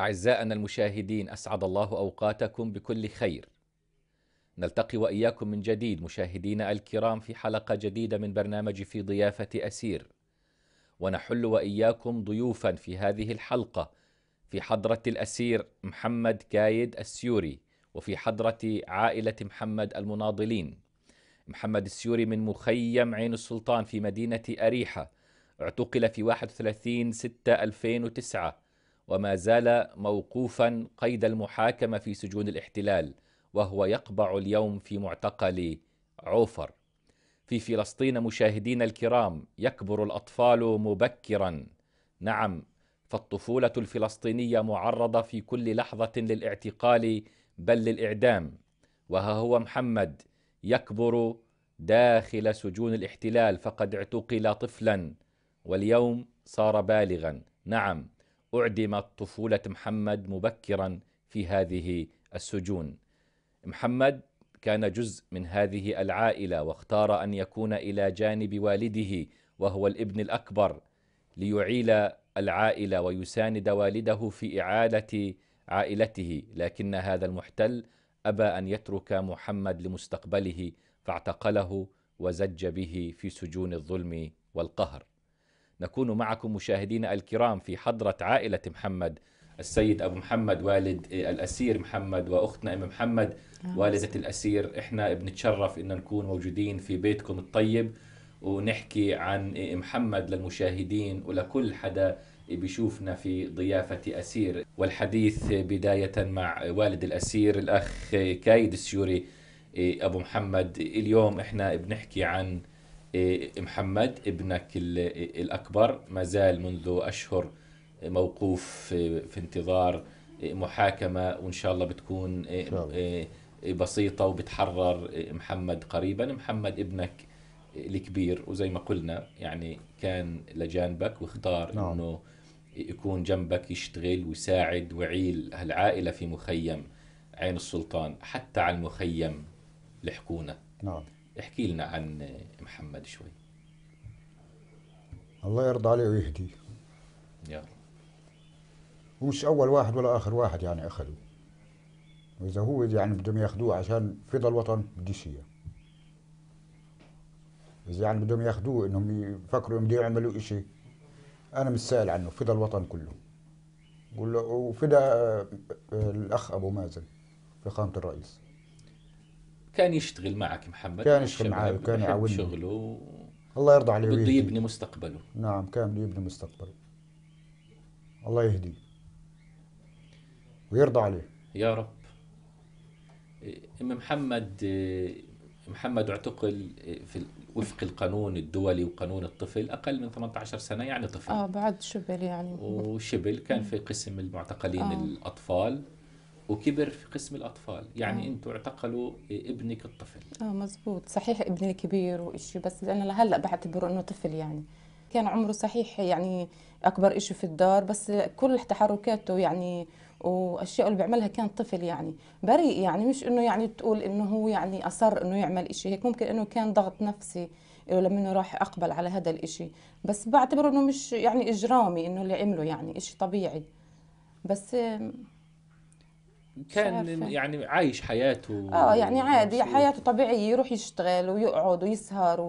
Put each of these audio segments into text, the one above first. أعزائنا المشاهدين، أسعد الله أوقاتكم بكل خير. نلتقي وإياكم من جديد مشاهدينا الكرام في حلقة جديدة من برنامج في ضيافة أسير، ونحل وإياكم ضيوفا في هذه الحلقة في حضرة الأسير محمد كايد السيوري، وفي حضرة عائلة محمد المناضلين. محمد السيوري من مخيم عين السلطان في مدينة أريحا، اعتقل في 31/6/2009 وما زال موقوفا قيد المحاكمة في سجون الاحتلال، وهو يقبع اليوم في معتقل عوفر. في فلسطين مشاهدينا الكرام يكبر الأطفال مبكرا، نعم، فالطفولة الفلسطينية معرضة في كل لحظة للاعتقال بل للإعدام، وها هو محمد يكبر داخل سجون الاحتلال، فقد اعتقل طفلا واليوم صار بالغا. نعم، أعدمت طفولة محمد مبكرا في هذه السجون. محمد كان جزء من هذه العائلة، واختار أن يكون إلى جانب والده وهو الابن الأكبر ليعيل العائلة ويساند والده في إعادة عائلته، لكن هذا المحتل أبى أن يترك محمد لمستقبله، فاعتقله وزج به في سجون الظلم والقهر. نكون معكم مشاهدينا الكرام في حضرة عائلة محمد، السيد أبو محمد والد الأسير محمد، وأختنا أم محمد والدة الأسير. إحنا بنتشرف إن نكون موجودين في بيتكم الطيب ونحكي عن محمد للمشاهدين ولكل حدا بيشوفنا في ضيافة أسير. والحديث بداية مع والد الأسير الأخ كايد السيوري أبو محمد. اليوم إحنا بنحكي عن محمد ابنك الأكبر، ما زال منذ أشهر موقوف في انتظار محاكمة، وإن شاء الله بتكون بسيطة وبتحرر محمد قريبا. محمد ابنك الكبير، وزي ما قلنا يعني كان لجانبك واختار أنه يكون جنبك، يشتغل ويساعد ويعيل هالعائلة في مخيم عين السلطان. حتى على المخيم لحقونا، احكي لنا عن محمد شوي. الله يرضى عليه ويهديه يا رب. ومش أول واحد ولا آخر واحد يعني أخذوه، وإذا هو يعني بدهم ياخذوه عشان فضل الوطن بديش إياه. إذا يعني بدهم ياخذوه إنهم يفكروا إنهم بده يعملوا إشي، أنا مش سائل عنه، فدى الوطن كله. بقول له وفدى الأخ أبو مازن في خانة الرئيس. كان يشتغل معك محمد؟ كان يشتغل معي وكان يعاونني شغله. الله يرضى عليه ويهديه. بده يبني مستقبله. نعم، كان بده يبني مستقبله. الله يهديه ويرضى عليه يا رب. أم محمد اعتقل في وفق القانون الدولي وقانون الطفل أقل من 18 سنة، يعني طفل. بعد شبل يعني. وشبل كان في قسم المعتقلين الأطفال، وكبر في قسم الأطفال، يعني أنتوا اعتقلوا ابنك الطفل. مزبوط، صحيح ابني الكبير وإشي، بس لأنه لهلأ بعتبره أنه طفل، يعني كان عمره صحيح يعني أكبر إشي في الدار، بس كل تحركاته يعني واشياء اللي بيعملها كان طفل يعني بريء، يعني مش انه يعني تقول انه هو يعني اصر انه يعمل شيء هيك. ممكن انه كان ضغط نفسي لما راح اقبل على هذا الشيء، بس بعتبره انه مش يعني اجرامي انه اللي عمله، يعني شيء طبيعي. بس كان يعني عايش حياته يعني عادي، حياته طبيعيه، يروح يشتغل ويقعد ويسهر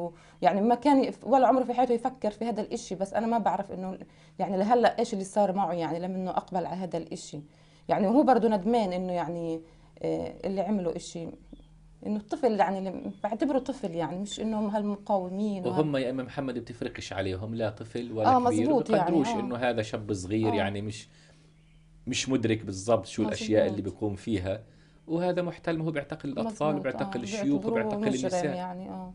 ويعني ما كان ولا عمره في حياته يفكر في هذا الشيء. بس انا ما بعرف انه يعني لهلا ايش اللي صار معه، يعني لما انه اقبل على هذا الشيء. يعني هو برضه ندمان انه يعني اللي عمله إشي، انه الطفل يعني بعتبره طفل، يعني مش انهم هالمقاومين وهم يا اما محمد بتفرقش عليهم، لا طفل ولا كبير، وبقدروش يعني انه هذا شاب صغير يعني مش مدرك بالضبط شو الاشياء اللي بيقوم فيها. وهذا محتل، ما هو بيعتقل الاطفال وبيعتقل الشيوخ وبيعتقل النساء، يعني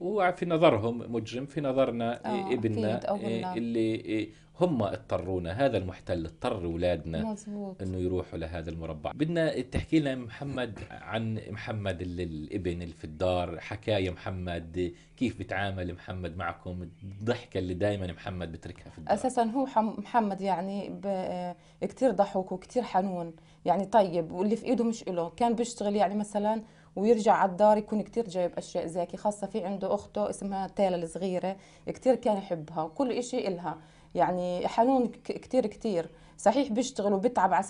وفي نظرهم مجرم، في نظرنا ابننا اللي هم اضطرونا، هذا المحتل اضطر اولادنا انه يروحوا لهذا المربع. بدنا تحكي لنا محمد عن محمد الابن اللي في الدار، حكايه محمد، كيف بتعامل محمد معكم، الضحكه اللي دائما محمد بتركها في الدار. اساسا هو محمد يعني كثير ضحك وكثير حنون، يعني طيب، واللي في ايده مش له. كان بيشتغل يعني مثلا ويرجع على الدار يكون كثير جايب اشياء زاكي، خاصه في عنده اخته اسمها تالا الصغيره، كثير كان يحبها وكل شيء إلها. يعني حنون كتير كتير صحيح بيشتغل وبتعب على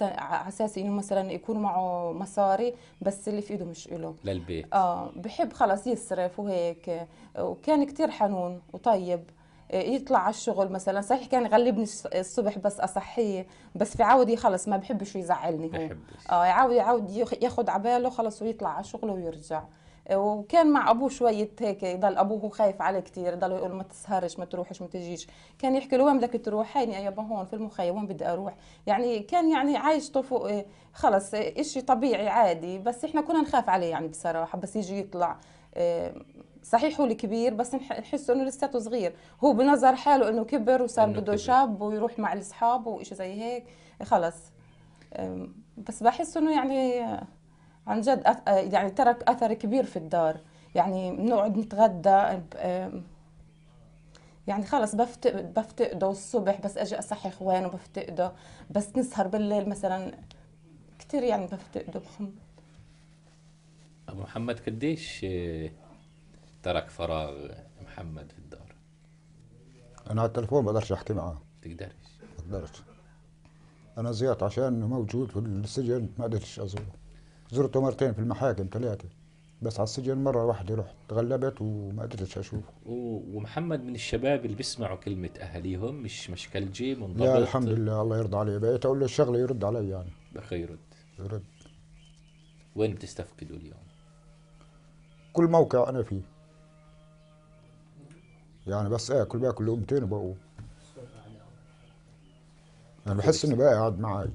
اساس انه مثلا يكون معه مصاري، بس اللي في ايده مش له للبيت، بحب خلص يصرف وهيك. وكان كتير حنون وطيب، يطلع على الشغل مثلا صحيح كان يغلبني الصبح بس اصحيه، بس في عودي خلص ما بحبش يزعلني هو بحبش. يعود ياخذ عباله خلص ويطلع على شغله ويرجع. وكان مع ابوه شويه هيك، يضل ابوه خايف عليه كثير، يضل يقول ما تسهرش ما تروحش ما تجيش، كان يحكي له وين بدك تروح؟ هيني يا يابا هون في المخيم، وين بدي اروح؟ يعني كان يعني عايش طفو خلص شيء طبيعي عادي، بس احنا كنا نخاف عليه يعني بصراحه. بس يجي يطلع صحيح هو الكبير، بس نحس انه لساته صغير، هو بنظر حاله انه كبر وصار بده شاب ويروح مع الاصحاب وشيء زي هيك خلص. بس بحس انه يعني عن جد يعني ترك اثر كبير في الدار، يعني بنقعد نتغدى يعني خلص بفتقده الصبح، بس اجي اصحي اخوانه بفتقده، بس نسهر بالليل مثلا كثير يعني بفتقده. ابو محمد قديش ترك فراغ محمد في الدار؟ انا على التليفون بقدرش احكي معاه. بقدرش انا زيارته عشان موجود في السجن ما قدرتش ازوره، زرته مرتين في المحاكم 3، بس على السجن مرة واحدة رحت تغلبت وما قدرتش اشوفه. ومحمد من الشباب اللي بيسمعوا كلمة اهاليهم، مش مشكلجي منضبط؟ لا الحمد لله الله يرضى عليه، بقيت اقول له الشغلة يرد علي يعني بخير يرد. وين بتستفقدوا اليوم؟ كل موقع انا فيه يعني، بس اكل باكل لقمتين وبقوم. انا بحس اني بقى قاعد معي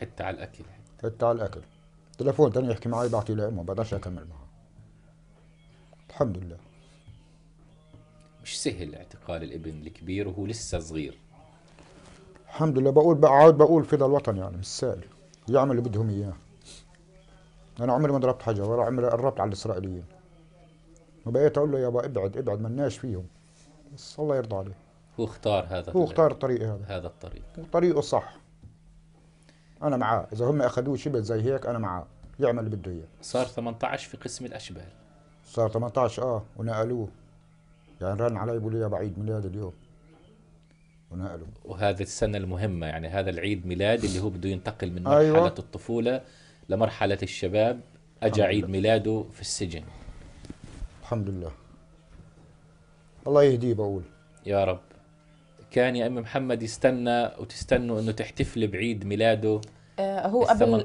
حتى على الاكل، حتى على الاكل. تليفون ثاني يحكي معي بعطيه لامه، ما بقدرش اكمل معه. الحمد لله. مش سهل اعتقال الابن الكبير وهو لسه صغير. الحمد لله بقول بقعد بقول فدا الوطن يعني مش سهل، يعمل اللي بدهم اياه. انا عمري ما ضربت حجر ولا عمري قربت على الاسرائيليين. وبقيت اقول له يابا ابعد ابعد ملناش فيهم، بس الله يرضى عليه. هو اختار هذا، هو اختار الطريق هذا، هذا الطريق وطريقه صح. أنا معاه، إذا هم أخذوه شبه زي هيك أنا معاه، يعمل اللي بده إياه. صار 18 في قسم الأشبال. صار 18 ونقلوه. يعني رن علي بيقولوا يا بعيد ميلاد اليوم. ونقلوه. وهذه السنة المهمة يعني، هذا العيد ميلاد اللي هو بده ينتقل من مرحلة أيوة. الطفولة لمرحلة الشباب، أجا عيد ميلاده في السجن. الحمد لله. الله يهديه بقول. يا رب. كان يا أم محمد يستنى وتستنوا أنه تحتفل بعيد ميلاده؟ هو قبل ما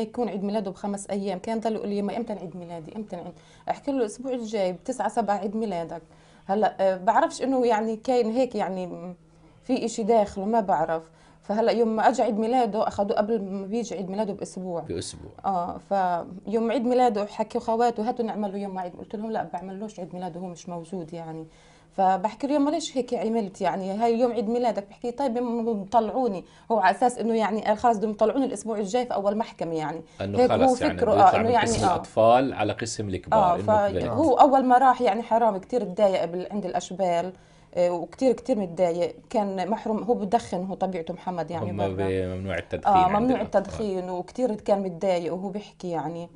يكون عيد ميلاده ب5 أيام كان ضل يقول لي يما إمتى عيد ميلادي إمتى عيد، أحكي له الأسبوع الجاي ب9/7 عيد ميلادك. هلا بعرفش إنه يعني كان هيك يعني في إشي داخله ما بعرف. فهلا يوم ما اجى عيد ميلاده اخذوه قبل ما بيجي عيد ميلاده باسبوع. باسبوع فيوم عيد ميلاده حكوا خواته هاتوا نعمل له يوم عيد، قلت لهم لا بعملوش عيد ميلاده هو مش موجود يعني. فبحكي له يما ليش هيك عملت يعني هاي يوم عيد ميلادك؟ بحكي طيب بدهم يطلعوني، هو على اساس انه يعني قال خلص بدهم يطلعوني الاسبوع الجاي في اول محكمه يعني، انه خلص يعني بده يطلع من قسم الاطفال على قسم الكبار. فهو اول ما راح يعني حرام كثير اتضايق عند الاشبال، وكثير كثير متضايق، كان محروم. هو بدخن، هو طبيعته محمد يعني هم ممنوع التدخين، ممنوع التدخين، وكثير كان متضايق وهو بيحكي يعني.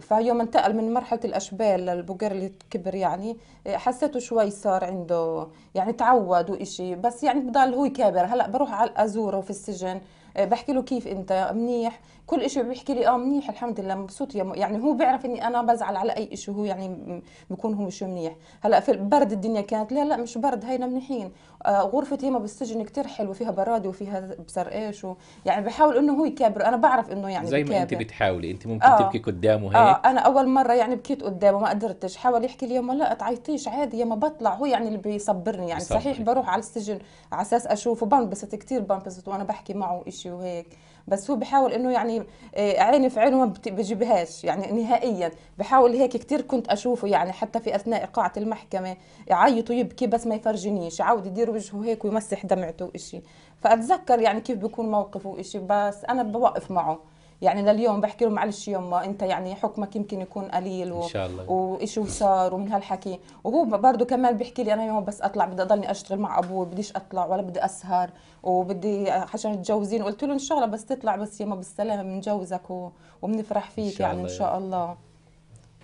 فيوم انتقل من مرحله الاشبال للبقر اللي كبر يعني حسيته شوي صار عنده يعني تعود وإشي، بس يعني بضل هو كابر. هلا بروح على ازوره في السجن بحكي له كيف انت منيح؟ كل إشي بيحكي لي منيح الحمد لله مبسوط يعني هو بيعرف اني انا بزعل على اي إشي، هو يعني بكون هو مش منيح. هلا في برد الدنيا كانت، لا مش برد هينا منيحين. غرفة هيما بالسجن كتير حلوة، فيها برادة وفيها بصرقاش يعني بحاول انه هو يكابر. انا بعرف انه يعني زي ما انت بتحاولي، انت ممكن تبكي قدامه هيك. انا اول مرة يعني بكيت قدامه ما قدرتش، حاول يحكي لي يما لا تعيطيش عادي يما بطلع، هو يعني اللي بيصبرني يعني. صحيح بروح على السجن على اساس اشوفه، بنبسط كتير بنبسط وانا بحكي معه إشي وهيك، بس هو بحاول انه يعني عيني في عينه ما بجيبهاش يعني نهائيا. بحاول هيك كثير كنت اشوفه يعني، حتى في اثناء قاعه المحكمه يعيط ويبكي بس ما يفرجنيش، يعود يدير وجهه هيك ويمسح دمعته وشيء. فاتذكر يعني كيف بيكون موقفه وشيء، بس انا بوقف معه يعني لليوم بحكي له معلش يما انت يعني حكمك يمكن يكون قليل ان شاء الله وشيء وصار ومن هالحكي. وهو برضه كمان بيحكي لي انا يوم بس اطلع بدي اضلني اشتغل مع ابوي، بديش اطلع ولا بدي اسهر وبدي عشان متجوزين. قلت له ان شاء الله بس تطلع بس يما بالسلامه بنجوزك وبنفرح فيك يعني ان شاء الله.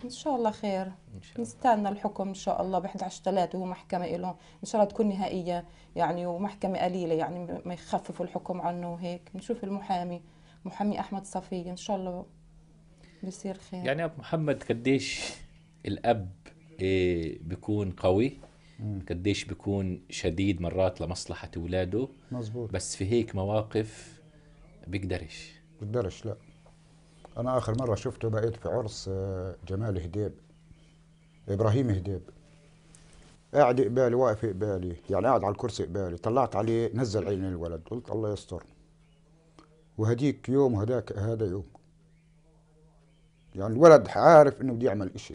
ان شاء الله خير، إن شاء الله. نستنى الحكم ان شاء الله ب 11/3 ومحكمه له ان شاء الله تكون نهائيه يعني، ومحكمه قليله يعني ما يخففوا الحكم عنه وهيك. نشوف محامي احمد صفيه ان شاء الله بصير خير. يعني ابو محمد قديش الاب بيكون قوي، قديش بيكون شديد مرات لمصلحه اولاده، مزبوط. بس في هيك مواقف بقدرش لا. انا اخر مره شفته بقيت في عرس جمال هديب، ابراهيم هديب قاعد قبالي، واقف قبالي يعني قاعد على الكرسي قبالي، طلعت عليه نزل عيني الولد، قلت الله يستر. وهديك يوم وهداك هذا يوم، يعني الولد عارف انه بده يعمل اشي،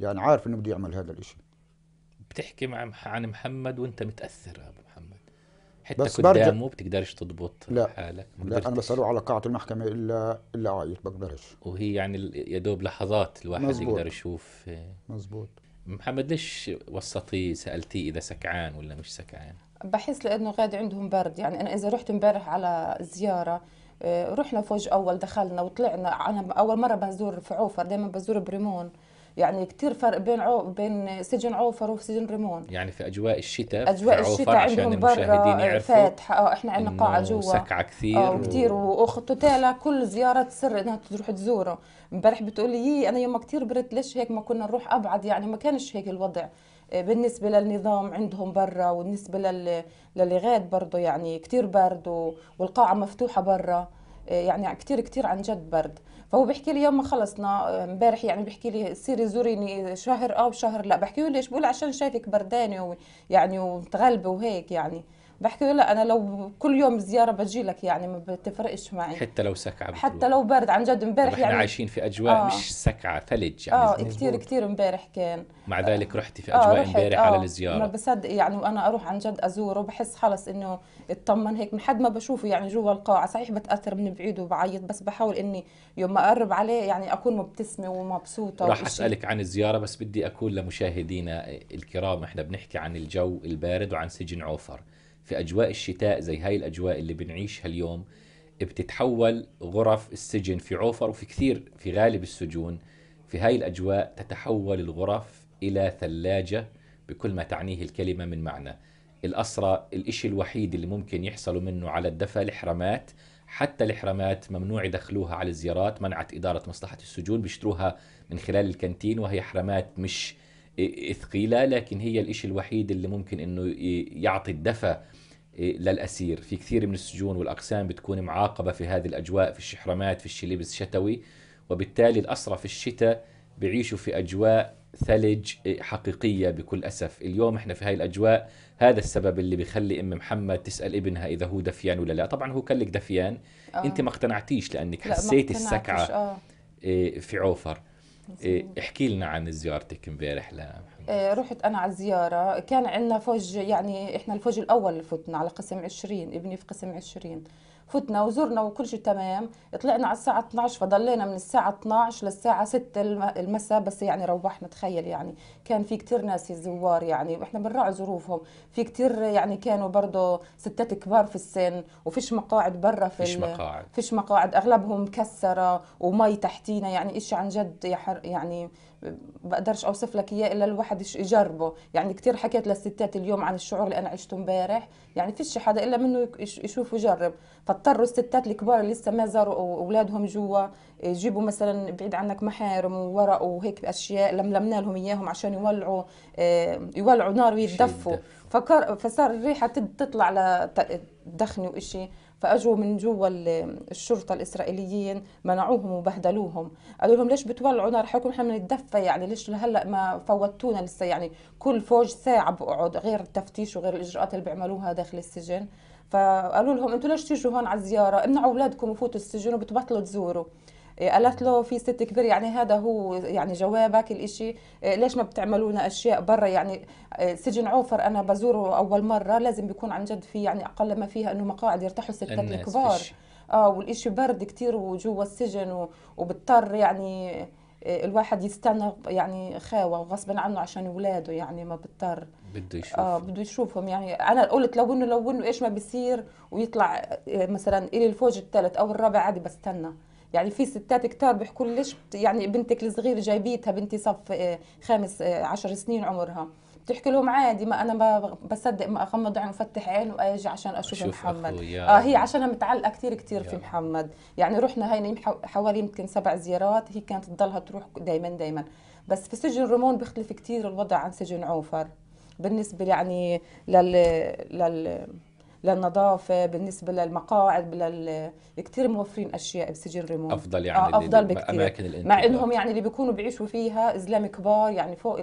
يعني عارف انه بده يعمل هذا الاشي. بتحكي عن محمد وانت متاثر يا ابو محمد، حتى قدامه بتقدرش تضبط حالك؟ لا انا بسأله على قاعة المحكمة الا عايش بقدرش، وهي يعني يا دوب لحظات الواحد مزبوط. يقدر يشوف. مزبوط. محمد ليش وسطيه سألتيه اذا سكعان ولا مش سكعان؟ بحس لانه غادي عندهم برد، يعني انا اذا رحت امبارح على زيارة رحنا فوج اول دخلنا وطلعنا، انا اول مرة بزور في عوفر، دائما بزور بريمون، يعني كثير فرق بين سجن عوفر وسجن ريمون، يعني في اجواء الشتاء، اجواء الشتاء عندهم برا فاتحه، احنا عندنا قاعه جوا سكعه كثير وخطتها كل زياره سر انها تروح تزوره. امبارح بتقول لي انا يوم كثير برد، ليش هيك ما كنا نروح ابعد؟ يعني ما كانش هيك الوضع بالنسبه للنظام عندهم برا، وبالنسبه للغاد برضه يعني كثير برد، والقاعه مفتوحه برا، يعني كثير عن جد برد. فهو بيحكي لي يوم ما خلصنا امبارح، يعني بيحكي لي سيري زوريني شهر وشهر لا، بحكي له ليش؟ بقول عشان شايفك بردانه يعني ومتغلبه وهيك يعني، بحكي له لا انا لو كل يوم زياره بجي لك يعني ما بتفرقش معي، حتى لو سكعه، حتى لو برد عن جد. امبارح يعني احنا عايشين في اجواء مش سكعه، ثلج يعني كثير امبارح كان، مع ذلك رحتي في اجواء امبارح على الزياره؟ ما بصدق يعني، وانا اروح عن جد ازوره بحس خلص انه اطمن هيك من حد ما بشوفه يعني جوا القاعه. صحيح بتاثر من بعيد وبعيط، بس بحاول اني يوم ما اقرب عليه يعني اكون مبتسمه ومبسوطه. راح اسالك عن الزياره، بس بدي اكون لمشاهدينا الكرام احنا بنحكي عن الجو البارد وعن سجن عوفر في أجواء الشتاء، زي هاي الأجواء اللي بنعيشها اليوم بتتحول غرف السجن في عوفر وفي كثير في غالب السجون في هاي الأجواء تتحول الغرف إلى ثلاجة بكل ما تعنيه الكلمة من معنى. الأسرى الإشي الوحيد اللي ممكن يحصلوا منه على الدفع الحرامات، حتى الحرامات ممنوع يدخلوها على الزيارات، منعت إدارة مصلحة السجون، بيشتروها من خلال الكانتين، وهي حرامات مش ثقيلة، لكن هي الإشي الوحيد اللي ممكن إنه يعطي الدفع للأسير. في كثير من السجون والأقسام بتكون معاقبة في هذه الأجواء، في الشحرمات، في الشلبس شتوي، وبالتالي الأسرى في الشتاء بيعيشوا في أجواء ثلج حقيقية بكل أسف. اليوم إحنا في هاي الأجواء، هذا السبب اللي بيخلي أم محمد تسأل ابنها إذا هو دفيان ولا لا. طبعا هو كان لك دفيان، أنت ما اقتنعتيش لأنك حسيت السكعة في عوفر. احكي لنا عن زيارتك امبارح لمحمد. رحت انا على الزياره، كان عندنا فوج، يعني احنا الفوج الاول اللي فتنا على قسم 20، ابني في قسم 20، فتنا وزرنا وكل شيء تمام. طلعنا على الساعه 12، فضلينا من الساعه 12 للساعه 6 المساء بس يعني روحنا. تخيل يعني كان في كثير ناس زوار، يعني واحنا بنراعي ظروفهم، في كثير يعني كانوا برضه ستات كبار في السن، وفيش مقاعد برا، فيش مقاعد، اغلبهم مكسره ومي تحتينا، يعني شيء عن جد يعني بقدرش اوصف لك اياه الا الواحد يجربه. يعني كثير حكيت للستات اليوم عن الشعور اللي انا عشته امبارح، يعني فيش حدا الا منه يشوف ويجرب. فاضطروا الستات الكبار اللي لسه ما زاروا اولادهم جوا يجيبوا مثلا بعيد عنك محارم وورق وهيك اشياء، لملمنا لهم اياهم عشان يولعوا نار ويتدفوا، فصار الريحه تطلع لدخن وإشي. فاجوا من جوا الشرطه الاسرائيليين منعوهم وبهدلوهم، قالوا لهم ليش بتولعوا نار؟ حكوا احنا بنتدفى يعني، ليش لهلا ما فوتونا لسه؟ يعني كل فوج ساعه بقعد، غير التفتيش وغير الاجراءات اللي بيعملوها داخل السجن. فقالوا لهم انتوا ليش تيجوا هون على الزياره؟ امنعوا اولادكم وفوتوا السجن وبتبطلوا تزوروا. قالت له في ست كبير يعني هذا هو يعني جوابك الاشي؟ ليش ما بتعملونا اشياء برا؟ يعني سجن عوفر انا بزوره اول مره، لازم بيكون عن جد في يعني اقل ما فيها انه مقاعد يرتاحوا الستات الكبار، والاشي برد كثير وجوا السجن، وبضطر يعني الواحد يستنى يعني خاوه وغصبا عنه عشان اولاده، يعني ما بضطر بده يشوف بده يشوفهم. يعني انا قلت لو انه ايش ما بيصير ويطلع مثلا الي الفوج الثالث او الرابع عادي بستنى، يعني في ستات كتار بيحكوا لي ليش يعني بنتك الصغيره جايبيتها، بنتي صف 15 سنين عمرها، بتحكي لهم عادي ما انا ما بصدق، ما اغمض عين وفتح عين واجي عشان اشوف محمد. هي عشان متعلقه كثير كثير في محمد، يعني رحنا هيني حوالي يمكن 7 زيارات، هي كانت تضلها تروح دائما. بس في سجن ريمون بيختلف كثير الوضع عن سجن عوفر، بالنسبه يعني للنظافه، بالنسبه للمقاعد، كثير موفرين اشياء بسجن ريمون افضل، يعني افضل بكثير، مع انهم يعني اللي بيكونوا بيعيشوا فيها زلام كبار، يعني فوق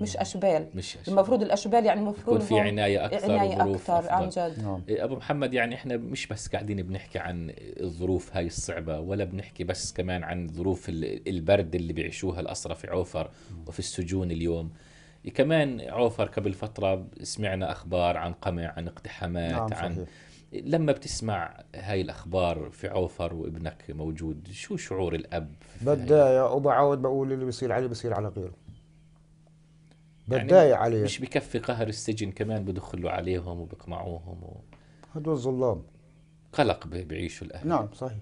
مش اشبال، المفروض الاشبال يعني المفروض يكون في عنايه اكثر، ظروف اكثر عن جد. ابو محمد، يعني احنا مش بس قاعدين بنحكي عن الظروف هاي الصعبه، ولا بنحكي بس كمان عن ظروف البرد اللي بيعيشوها الاسره في عوفر وفي السجون اليوم، كمان عوفر قبل فترة سمعنا أخبار عن قمع، عن اقتحامات، نعم صحيح. عن لما بتسمع هاي الأخبار في عوفر وابنك موجود، شو شعور الأب؟ بداية أبو عاود، بقول اللي بيصير عليه بيصير على غيره، بداية يعني عليه، مش بكفي قهر السجن، كمان بدخلوا عليهم وبقمعوهم هدول الظلام، قلق بيعيشوا الأهل. نعم صحيح،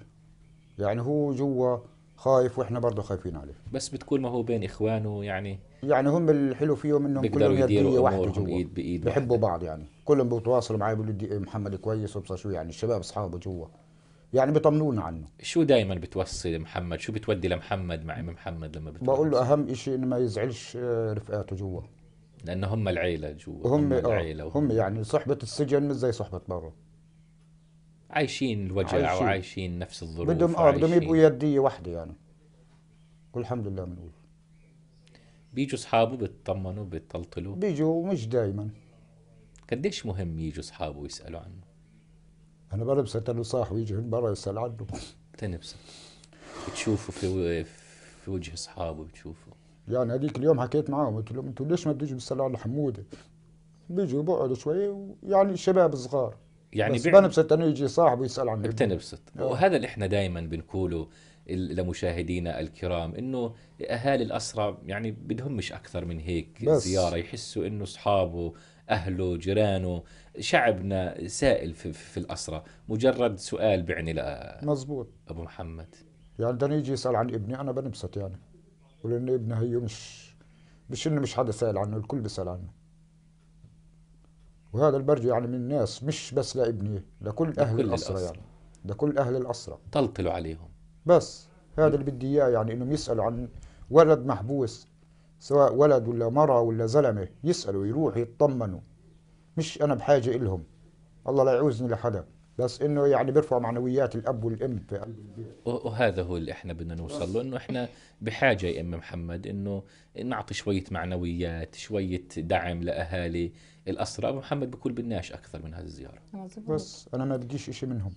يعني هو جوا خايف واحنا برضه خايفين عليه، بس بتقول ما هو بين اخوانه، يعني هم الحلو فيهم انهم كلهم يديروا امورهم ايد بايد، بحبوا بعض، يعني كلهم بيتواصلوا معي بيقولوا لي محمد كويس وبصر شو، يعني الشباب اصحابه جوا يعني بيطمنونا عنه. شو دائما بتوصي لمحمد، شو بتودي لمحمد مع ام محمد لما بتوصي؟ بقول له اهم شيء انه ما يزعلش رفقاته جوا، لانه هم العيله جوا، هم العيله، هم يعني صحبه السجن مش زي صحبه برا، عايشين الوجع وعايشين نفس الظروف، بدهم يبقوا يدية واحدة يعني، والحمد لله. بنقول بيجوا اصحابه بيطمنوا بيطلطلوا، بيجوا مش دايما. قديش مهم يجوا اصحابه ويسألوا عنه؟ أنا بنبسط إنه صاحبي يجي من برا يسأل عنه. بتنبسط بتشوفه في وجه اصحابه، بتشوفه يعني. هذيك اليوم حكيت معاهم قلت لهم أنتوا ليش ما بتيجوا بتسألوا على حمودة؟ بيجوا بقعدوا شوي، ويعني شباب صغار يعني، بس بنبسط انه يجي صاحبه يسال عنه، بتنبسط. وهذا اللي احنا دائما بنقوله لمشاهدينا الكرام، انه اهالي الاسرى يعني بدهم مش اكثر من هيك زياره، يحسوا انه اصحابه اهله جيرانه شعبنا سائل في الاسرى، مجرد سؤال بيعني مزبوط ابو محمد، يعني بدنا يجي يسال عن ابني انا بنبسط يعني، ولان ابني هي مش انه مش حدا سائل عنه، الكل بيسال عنه، وهذا البرج يعني من الناس مش بس لابني، لكل اهل الاسره يعني، لكل اهل الاسره طلطلوا عليهم، بس هذا اللي بدي اياه، يعني انهم يسالوا عن ولد محبوس، سواء ولد ولا مره ولا زلمه، يسالوا يروح يطمنوا، مش انا بحاجه الهم، الله لا يعوزني لحدا، بس انه يعني بيرفع معنويات الاب والام في قلب البيت، وهذا هو اللي احنا بدنا نوصل له، انه احنا بحاجه يا ام محمد انه نعطي شويه معنويات، شويه دعم لاهالي الاسرى. ابو محمد بكل بدناش اكثر من هذه الزياره، بس انا ما بديش شيء منهم،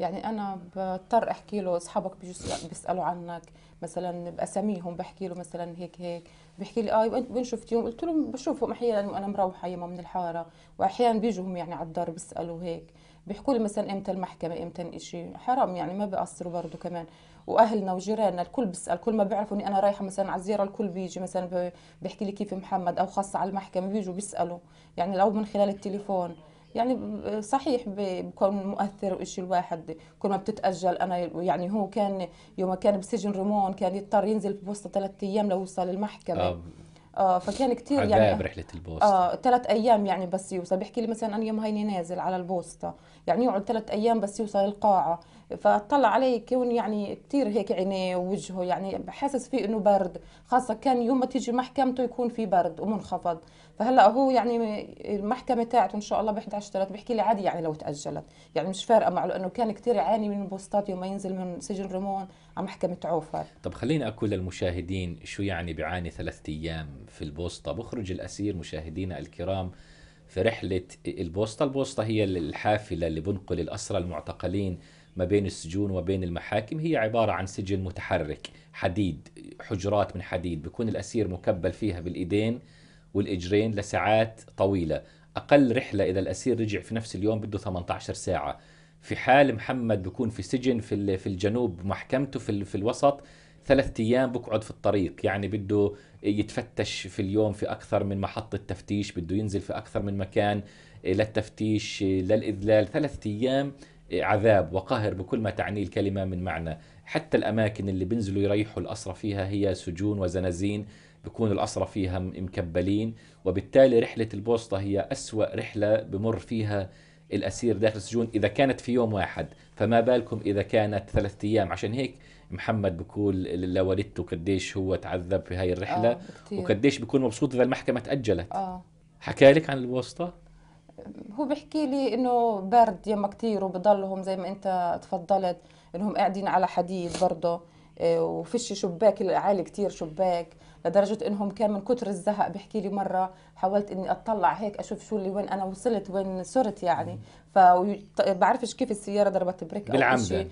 يعني انا بضطر احكي له اصحابك بيجوا بيسالوا عنك، مثلا باساميهم بحكي له مثلا هيك هيك، بحكي لي وانت وين شفتيهم؟ قلت لهم بشوفهم احيانا وانا مروحه يما من الحاره، واحيانا بيجوا هم يعني على الدار بيسالوا هيك، بيحكوا لي مثلا امتى المحكمه، امتى شيء، حرام يعني ما بقصروا برضه كمان، واهلنا وجيراننا الكل بسال، كل ما بيعرفوا اني انا رايحه مثلا على زياره الكل بيجي مثلا بيحكي لي كيف محمد، او خاصه على المحكمه بيجوا بيسالوا، يعني لو من خلال التليفون، يعني صحيح بكون مؤثر وإشي الواحد كل ما بتتأجل. أنا يعني هو كان يوم كان بسجن ريمون كان يضطر ينزل بوسطة 3 أيام لوصل المحكمة، فكان كتير يعني رحلة البوسطة 3 أيام يعني بس يوصل، بيحكي لي مثلا أنا يوم هيني نازل على البوسطة، يعني يقعد 3 أيام بس يوصل القاعة، فاطلع علي كون يعني كثير هيك عينيه ووجهه، يعني حاسس فيه انه برد، خاصه كان يوم ما تيجي محكمته يكون في برد ومنخفض، فهلا هو يعني المحكمه تاعته ان شاء الله ب 11/3، بحكي لي عادي يعني لو تاجلت، يعني مش فارقه معه، لانه كان كثير يعاني من البوسطات يوم ما ينزل من سجن ريمون على محكمه عوفر. طب خليني اقول للمشاهدين شو يعني بيعاني 3 أيام في البوسطه. بخرج الاسير مشاهدينا الكرام في رحله البوسطه، البوسطه هي الحافله اللي بنقل الاسرى المعتقلين ما بين السجون وبين المحاكم، هي عبارة عن سجن متحرك حديد، حجرات من حديد، بيكون الأسير مكبل فيها بالإيدين والإجرين لساعات طويلة، أقل رحلة إذا الأسير رجع في نفس اليوم بده 18 ساعة، في حال محمد بيكون في سجن في الجنوب محكمته في الوسط 3 أيام بقعد في الطريق، يعني بده يتفتش في اليوم في أكثر من محطة تفتيش، بده ينزل في أكثر من مكان للتفتيش للإذلال، 3 أيام عذاب وقهر بكل ما تعنيه الكلمة من معنى. حتى الأماكن اللي بنزلوا يريحوا الأسرى فيها هي سجون وزنازين، بكون الأسرى فيها مكبلين، وبالتالي رحلة البوسطة هي أسوأ رحلة بمر فيها الأسير داخل السجون إذا كانت في يوم واحد، فما بالكم إذا كانت 3 أيام. عشان هيك محمد بقول لوالدته قديش هو تعذب في هاي الرحلة وقديش بكون مبسوط إذا المحكمة تأجلت. حكالك عن الواسطة؟ هو بحكي لي إنه برد يما كتير وبضلهم زي ما أنت تفضلت إنهم قاعدين على حديد برضه، وفيش شباك عالي كتير شباك، لدرجة إنهم كان من كتر الزهق بحكي لي مرة حاولت إني أطلع هيك أشوف شو اللي وين أنا وصلت وين صرت يعني، فبعرفش كيف السيارة ضربت بريك أو شيء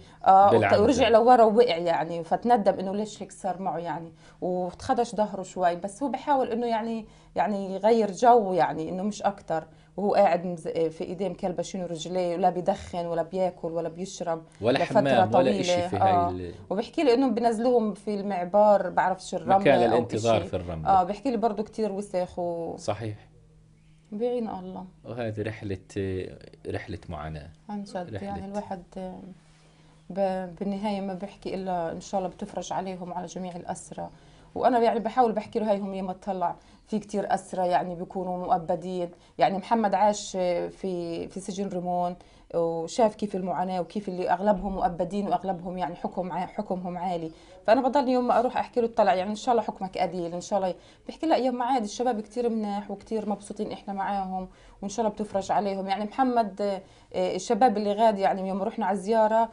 ورجع لورا ووقع يعني، فتندم إنه ليش هيك صار معه يعني، وتخدش ظهره شوي، بس هو بحاول إنه يعني يغير جو يعني إنه مش أكتر، وهو قاعد في ايديه مكلبشين ورجليه، ولا بيدخن ولا بياكل ولا بيشرب ولا حمام ولا شيء في هاي. وبحكي لي انهم بنزلوهم في المعبار بعرفش الرمل مكان الانتظار في الرمل. بحكي لي برضه كثير وساخ صحيح، بعين الله. وهذه رحله معاناه عن جد يعني، الواحد بالنهايه ما بحكي الا ان شاء الله بتفرج عليهم على جميع الاسرى. وانا يعني بحاول بحكي له هايهم يما تطلع في كثير اسرى يعني بيكونوا مؤبدين، يعني محمد عاش في سجن ريمون وشاف كيف المعاناه وكيف اللي اغلبهم مؤبدين واغلبهم يعني حكمهم عالي، فانا بضلني يوم ما اروح احكي له اطلع يعني ان شاء الله حكمك قليل ان شاء الله، بحكي لا يما عادي الشباب كثير مناح وكثير مبسوطين احنا معاهم وان شاء الله بتفرج عليهم. يعني محمد الشباب اللي غاد يعني يوم رحنا على الزياره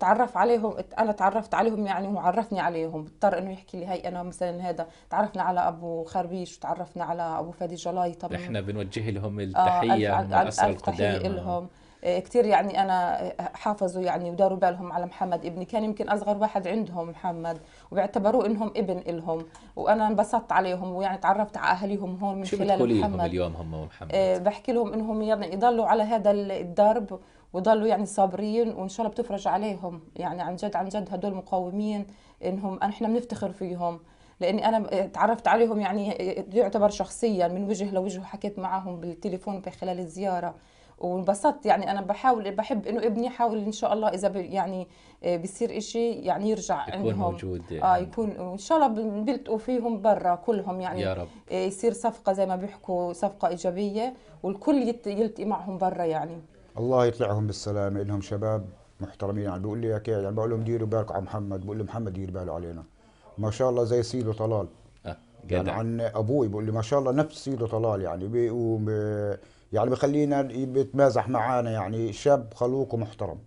تعرف عليهم، انا تعرفت عليهم يعني وعرفني عليهم، بضطر انه يحكي لي هي انا مثلا هذا تعرفنا على ابو خربيش وتعرفنا على ابو فادي جلاي. طبعا احنا بنوجه لهم التحيه من الاسرى القدامى كثير يعني، انا حافظوا يعني وداروا بالهم على محمد ابني، كان يمكن اصغر واحد عندهم محمد وبيعتبروه انهم ابن الهم، وانا انبسطت عليهم ويعني تعرفت على اهاليهم هون من خلال محمد. اليوم هم ومحمد بحكي لهم انهم يضلوا على هذا الدرب وضلوا يعني صابرين وان شاء الله بتفرج عليهم، يعني عن جد هدول مقاومين انهم احنا بنفتخر فيهم، لاني انا تعرفت عليهم يعني يعتبر شخصيا من وجه لوجه، حكيت معهم بالتليفون خلال الزياره وانبسطت يعني. انا بحب انه ابني يحاول ان شاء الله اذا يعني بيصير إشي يعني يرجع عندهم يكون موجود يعني. يكون ان شاء الله بيلتقوا فيهم برا كلهم يعني، يا رب يصير صفقه زي ما بيحكوا صفقه ايجابيه والكل يلتقي معهم برا يعني. الله يطلعهم بالسلامه، انهم شباب محترمين يعني. بقول لي يعني بقول لهم ديروا بالكم على محمد، بقول له محمد دير باله علينا ما شاء الله زي سيده طلال يعني عن ابوي، بقول لي ما شاء الله نفس سيده طلال يعني يعني بخلينا بيتمازح معانا يعني، شاب خلوق ومحترم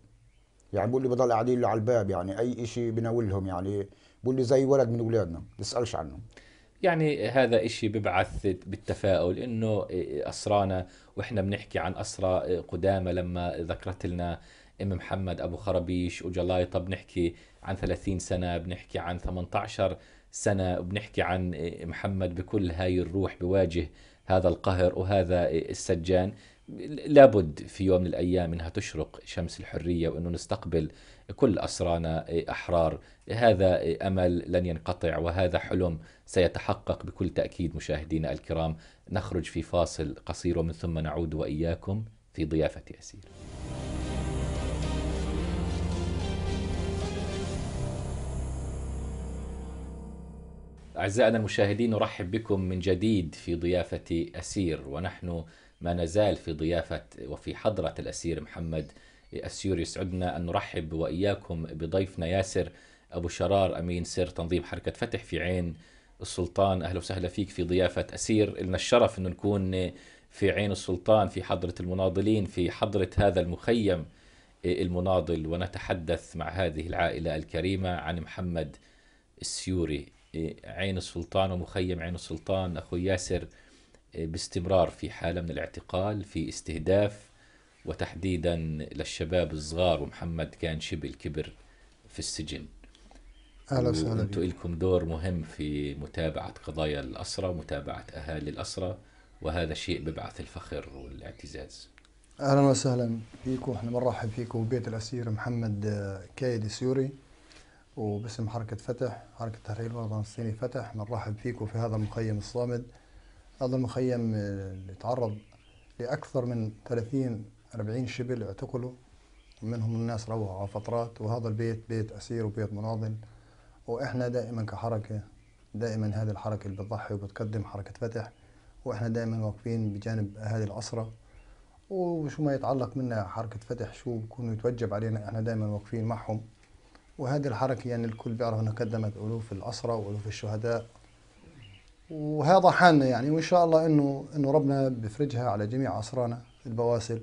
يعني. بقول لي بضل قاعدين له على الباب يعني اي شيء بناولهم يعني، بقول لي زي ولد من اولادنا بتسالش عنهم يعني. هذا إشي ببعث بالتفاؤل إنه أسرانا، وإحنا بنحكي عن أسرى قدامى لما ذكرت لنا محمد أبو خربيش وجلايطة بنحكي عن 30 سنة، بنحكي عن 18 سنة، وبنحكي عن محمد بكل هاي الروح بواجه هذا القهر وهذا السجان. لابد في يوم من الأيام إنها تشرق شمس الحرية وإنه نستقبل كل أسرانا أحرار، هذا أمل لن ينقطع وهذا حلم سيتحقق بكل تأكيد. مشاهدينا الكرام، نخرج في فاصل قصير ومن ثم نعود وإياكم في ضيافة أسير. أعزائنا المشاهدين، نرحب بكم من جديد في ضيافة أسير، ونحن ما نزال في ضيافة وفي حضرة الأسير محمد السيوري. يسعدنا أن نرحب وإياكم بضيفنا ياسر أبو شرار، أمين سر تنظيم حركة فتح في عين السلطان. أهلا وسهلا فيك في ضيافة أسير، لنا الشرف أن نكون في عين السلطان في حضرة المناضلين، في حضرة هذا المخيم المناضل، ونتحدث مع هذه العائلة الكريمة عن محمد السيوري. عين السلطان ومخيم عين السلطان أخوي ياسر باستمرار في حالة من الاعتقال، في استهداف وتحديدا للشباب الصغار، ومحمد كان شبه الكبر في السجن. أهلا وسهلا، وأنتم لكم دور مهم في متابعة قضايا الأسرى ومتابعة أهالي الأسرى، وهذا شيء ببعث الفخر والاعتزاز. أهلا وسهلا فيكم، احنا بنرحب فيكم ببيت الأسير محمد كايد السيوري، وباسم حركة فتح، حركة تحرير الوطن الصيني فتح، بنرحب فيكم في هذا المخيم الصامد. هذا المخيم اللي تعرض لأكثر من 30-40 شبل اعتقلوا منهم الناس روحوا على فترات، وهذا البيت بيت اسير وبيت مناضل، واحنا دائما كحركه دائما هذه الحركه اللي بتضحي وبتقدم حركه فتح، واحنا دائما واقفين بجانب اهالي الاسرى، وشو ما يتعلق منا حركه فتح شو بكونوا يتوجب علينا احنا دائما واقفين معهم. وهذه الحركه يعني الكل بيعرف انها قدمت الوف الاسرى والوف الشهداء، وهذا حالنا يعني، وان شاء الله انه ربنا بيفرجها على جميع اسرانا البواسل.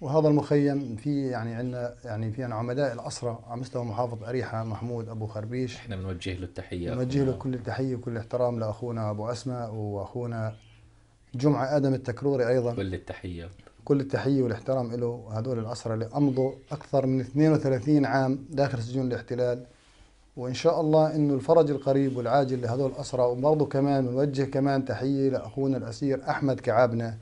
وهذا المخيم في يعني عندنا يعني في عمداء الأسرة على مستوى محافظة أريحا، محمود أبو خربيش، احنا بنوجه له التحية، بنوجه له كل التحية وكل الاحترام لأخونا أبو أسماء وأخونا جمعة آدم التكروري أيضا، كل التحية، كل التحية والاحترام له. هذول الأسرة اللي أمضوا أكثر من 32 عام داخل سجون الاحتلال، وإن شاء الله إنه الفرج القريب والعاجل لهذول الأسرة. وبرضه كمان بنوجه كمان تحية لأخونا الأسير أحمد كعابنه،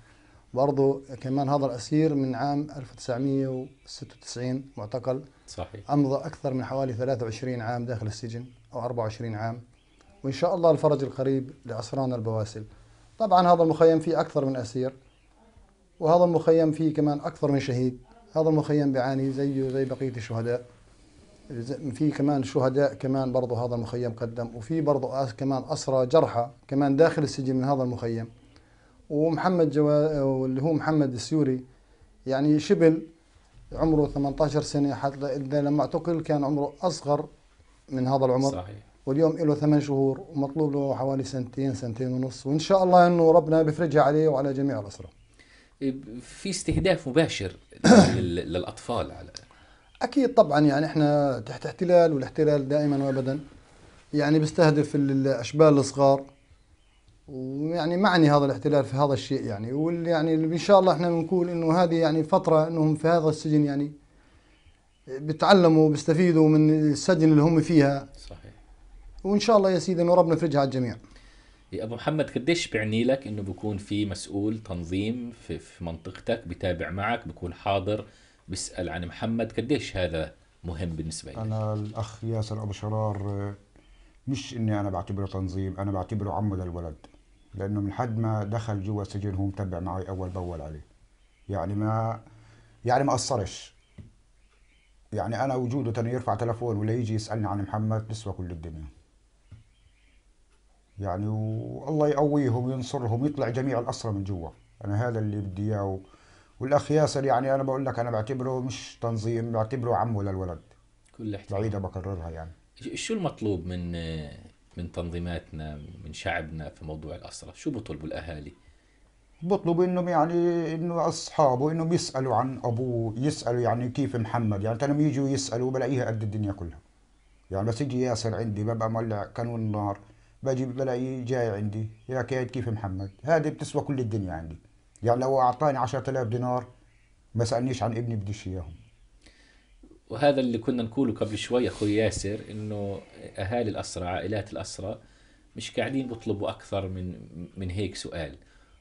برضه كمان هذا الأسير من عام 1996 معتقل، صحيح، أمضى أكثر من حوالي 23 عام داخل السجن أو 24 عام، وإن شاء الله الفرج القريب لأسرانا البواسل. طبعا هذا المخيم فيه أكثر من أسير، وهذا المخيم فيه كمان أكثر من شهيد. هذا المخيم بيعاني زيه زي بقية الشهداء، في كمان شهداء كمان برضه هذا المخيم قدم، وفي برضه كمان أسرى جرحى كمان داخل السجن من هذا المخيم. ومحمد اللي هو محمد السيوري يعني شبل عمره 18 سنة، حتى لما اعتقل كان عمره أصغر من هذا العمر، صحيح، واليوم له 8 شهور ومطلوب له حوالي سنتين ونص، وإن شاء الله إنه ربنا بيفرجها عليه وعلى جميع الأسرة. في استهداف مباشر للأطفال على أكيد طبعا، يعني إحنا تحت احتلال، والاحتلال دائما وأبدا يعني بيستهدف الأشبال الصغار، ويعني معني هذا الاحتلال في هذا الشيء يعني. واللي يعني ان شاء الله احنا بنقول انه هذه يعني فتره انهم في هذا السجن يعني بيتعلموا وبيستفيدوا من السجن اللي هم فيها، صحيح، وان شاء الله يا سيدي انه ربنا يفرجها على الجميع. يا ابو محمد، قديش بيعني لك انه بكون في مسؤول تنظيم في منطقتك بتابع معك، بكون حاضر بيسال عن محمد، قديش هذا مهم بالنسبه لك؟ انا الاخ ياسر ابو شرار مش اني انا بعتبره تنظيم، انا بعتبره عمه للولد، لأنه من حد ما دخل جوا السجن هو متبع معي أول بأول عليه، يعني ما قصرش، يعني أنا وجوده تاني يرفع تلفون ولا يجي يسألني عن محمد بسوى كل الدنيا، يعني والله يقويهم وينصرهم ويطلع جميع الأسرى من جوا، أنا هذا اللي بدي إياه. والأخ ياسر يعني أنا بقول لك أنا بعتبره مش تنظيم، بعتبره عمه للولد، كل احتمال بعيدة بكررها يعني. شو المطلوب من تنظيماتنا من شعبنا في موضوع الأسرة؟ شو بطلبوا الأهالي؟ بطلبوا إنهم يعني إنه أصحابه إنهم يسألوا عن أبوه، يسألوا يعني كيف محمد، يعني تنم يجوا يسألوا بلاقيها قد الدنيا كلها، يعني بس يجي ياسر عندي ببقى مولع كانون النار، باجي بلاقيه جاي عندي يا كايد كيف محمد، هذه بتسوى كل الدنيا عندي، يعني لو أعطاني 10,000 دينار ما سألنيش عن ابني بديش إياهم. وهذا اللي كنا نقوله قبل شوي اخوي ياسر، انه اهالي الاسرى عائلات الاسرى مش قاعدين بيطلبوا اكثر من هيك سؤال،